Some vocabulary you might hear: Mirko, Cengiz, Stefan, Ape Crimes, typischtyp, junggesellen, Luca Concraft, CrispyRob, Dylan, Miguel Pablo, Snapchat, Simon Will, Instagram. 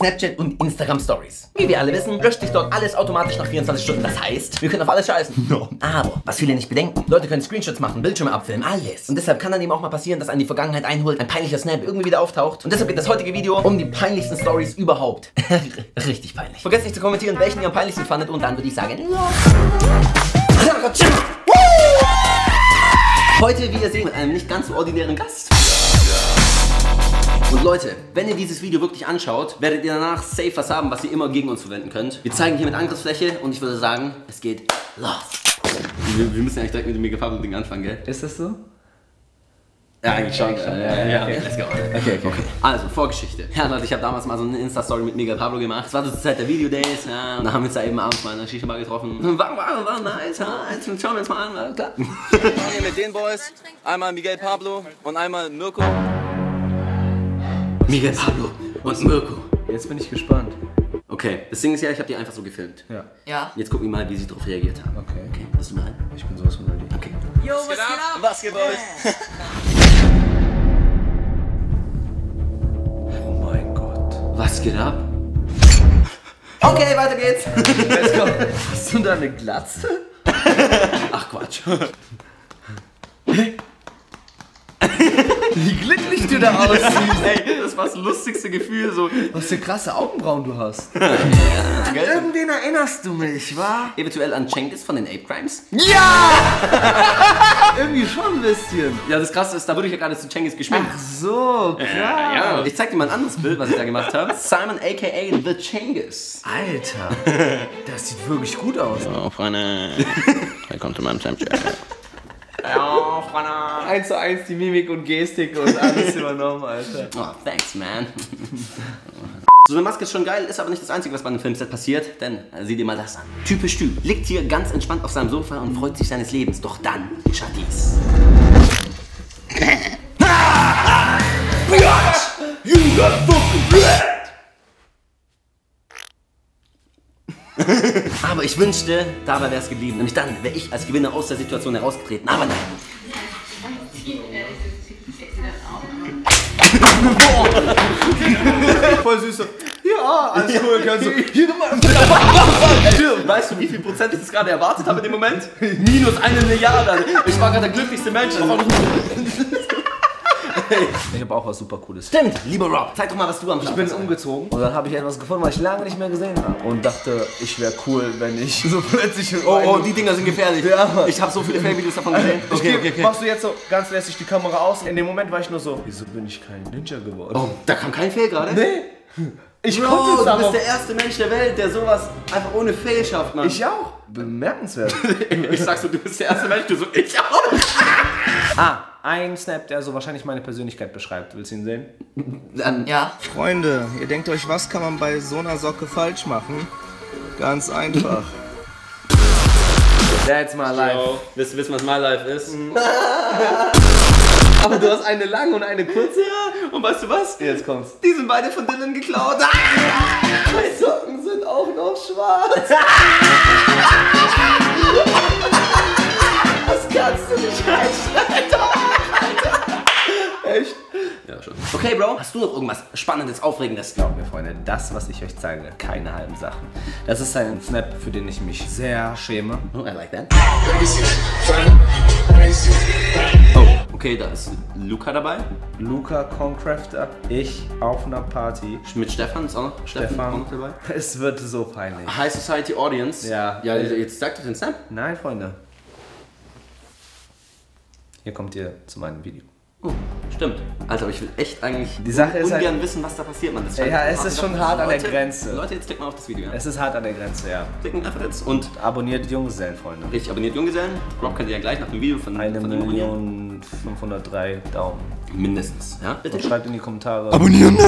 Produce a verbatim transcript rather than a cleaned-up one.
Snapchat und Instagram Stories. Wie wir alle wissen, löscht sich dort alles automatisch nach vierundzwanzig Stunden. Das heißt, wir können auf alles scheißen. No. Aber, was viele nicht bedenken, Leute können Screenshots machen, Bildschirme abfilmen, alles. Und deshalb kann dann eben auch mal passieren, dass einen die Vergangenheit einholt, ein peinlicher Snap irgendwie wieder auftaucht. Und deshalb geht das heutige Video um die peinlichsten Stories überhaupt. Richtig peinlich. Vergesst nicht zu kommentieren, welchen ihr am peinlichsten fandet, und dann würde ich sagen... Heute, wie ihr seht, mit einem nicht ganz so ordinären Gast. Und Leute, wenn ihr dieses Video wirklich anschaut, werdet ihr danach safe was haben, was ihr immer gegen uns verwenden könnt. Wir zeigen hier mit Angriffsfläche und ich würde sagen, es geht los. Wir, wir müssen ja eigentlich direkt mit dem Miguel Pablo Ding anfangen, gell? Ist das so? Ja, eigentlich schon. Ja, ja, ja, okay. Let's go. Okay, okay, okay. Also, Vorgeschichte. Ja, Leute, ich habe damals mal so eine Insta-Story mit Miguel Pablo gemacht. Das war so zur Zeit der Video-Days, ja. Und da haben wir uns da eben abends mal in der Shisha-Bar getroffen. War, war, war nice, ja. Jetzt schauen wir uns mal an, war klar. Wir waren hier mit den Boys. Einmal Miguel Pablo und einmal Mirko. Miguel Pablo und Mirko. Jetzt bin ich gespannt. Okay, das Ding ist ja, ich habe die einfach so gefilmt. Ja. Ja. Jetzt gucken wir mal, wie sie drauf reagiert haben. Okay. Okay, bist du bereit? Ich bin sowas von ready. Okay. Yo, was geht ab? Was geht euch? Oh mein Gott. Was geht ab? Okay, weiter geht's. Let's go. Hast du da eine Glatze? Ach Quatsch. Wie glücklich du da aussiehst. Ey, das war das lustigste Gefühl. So. Was für krasse Augenbrauen du hast. Ja. An irgendwen erinnerst du mich, wa? Eventuell an Cengiz von den Ape Crimes? Ja! Irgendwie schon ein bisschen. Ja, das Krasse ist, da wurde ich ja gerade zu Cengiz geschminkt. Ach so, klar. Äh, ja. Ich zeig dir mal ein anderes Bild, was ich da gemacht habe. Simon aka The Cengiz. Alter, das sieht wirklich gut aus. Oh, Freunde. Willkommen zu meinem Snapchat. Ja, Freunde. eins zu eins die Mimik und Gestik und alles übernommen, Alter. Oh, thanks, man. So eine Maske ist schon geil, ist aber nicht das Einzige, was bei einem Filmset passiert, denn äh, sieh dir mal das an. Typisch Typ liegt hier ganz entspannt auf seinem Sofa und freut sich seines Lebens. Doch dann geschah dies. Aber ich wünschte, dabei wäre es geblieben. Nämlich dann wäre ich als Gewinner aus der Situation herausgetreten. Aber nein. Voll süß. Ja, alles cool. Kannst du hier nochmal. Weißt du, wie viel Prozent ich das gerade erwartet habe in dem Moment? Minus eine Milliarde. Ich war gerade der glücklichste Mensch. Ich habe auch was super Cooles. Stimmt, lieber Rob, zeig doch mal, was du am Start hast. Ich bin umgezogen und dann habe ich etwas gefunden, was ich lange nicht mehr gesehen habe. Und dachte, ich wäre cool, wenn ich so plötzlich... Oh, oh, die Dinger sind gefährlich. Ja. Ich habe so viele Fail-Videos davon gesehen. Okay, okay, okay, okay. Machst du jetzt so ganz lässig die Kamera aus? In dem Moment war ich nur so, wieso bin ich kein Ninja geworden? Oh, da kam kein Fail gerade? Nee. Ich Bro, konnte es aber. Du bist der erste Mensch der Welt, der sowas einfach ohne Fail schafft, Mann. Ich auch. Bemerkenswert. Ich sag so, du bist der erste Mensch, du so, ich auch. Ah. Ein Snap, der so wahrscheinlich meine Persönlichkeit beschreibt. Willst du ihn sehen? Dann, ja. Freunde, ihr denkt euch, was kann man bei so einer Socke falsch machen? Ganz einfach. That's my life. Yo. Willst du wissen, was my life ist? Aber du hast eine lange und eine kurze, ja? Und weißt du was? Jetzt kommt's. Die sind beide von Dylan geklaut. Meine Socken sind auch noch schwarz. Das kannst du nicht reinschneiden. Echt? Ja, schon. Okay, Bro, hast du noch irgendwas Spannendes, Aufregendes? Glaubt mir, Freunde, das, was ich euch zeige, keine halben Sachen. Das ist ein Snap, für den ich mich sehr schäme. Oh, I like that. Oh, okay, da ist Luca dabei. Luca Concraft, ich auf einer Party. Mit Stefan ist auch noch Stefan dabei. Es wird so peinlich. High Society Audience. Ja. Ja, jetzt sagt ihr den Snap? Nein, Freunde. Hier kommt ihr zu meinem Video. Oh, stimmt. Alter, aber ich will echt eigentlich die Sache ist ungern halt, wissen, was da passiert, man. Das ja, ja, es ist schon hart an der Grenze. Leute, jetzt klicken wir auf das Video. Ja. Es ist hart an der Grenze, ja. Klicken einfach jetzt und abonniert Junggesellen, Freunde. Richtig, abonniert Junggesellen. Rob könnt ihr ja gleich nach dem Video von eine Million fünfhundertdrei Daumen. Mindestens, ja? Bitte. Und schreibt in die Kommentare. Abonnieren!